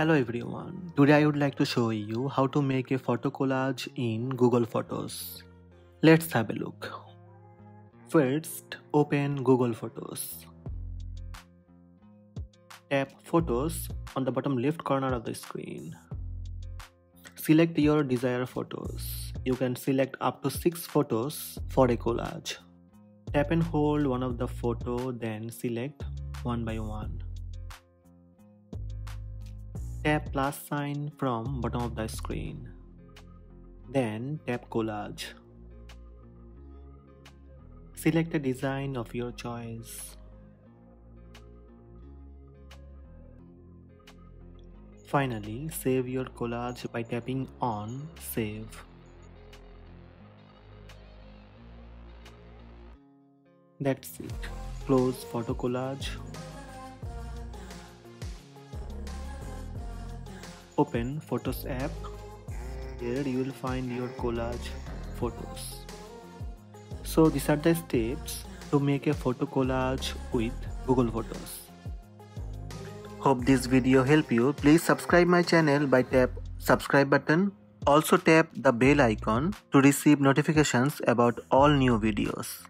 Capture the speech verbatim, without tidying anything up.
Hello everyone, today I would like to show you how to make a photo collage in Google Photos. Let's have a look. First, open Google Photos. Tap Photos on the bottom left corner of the screen. Select your desired photos. You can select up to six photos for a collage. Tap and hold one of the photo, then select one by one. Tap plus sign from bottom of the screen. Then tap collage. Select a design of your choice. Finally, save your collage by tapping on Save. That's it. Close photo collage. Open Photos app. Here you will find your collage photos. So these are the steps to make a photo collage with Google Photos. Hope this video helped you. Please subscribe my channel by tap subscribe button. Also tap the bell icon to receive notifications about all new videos.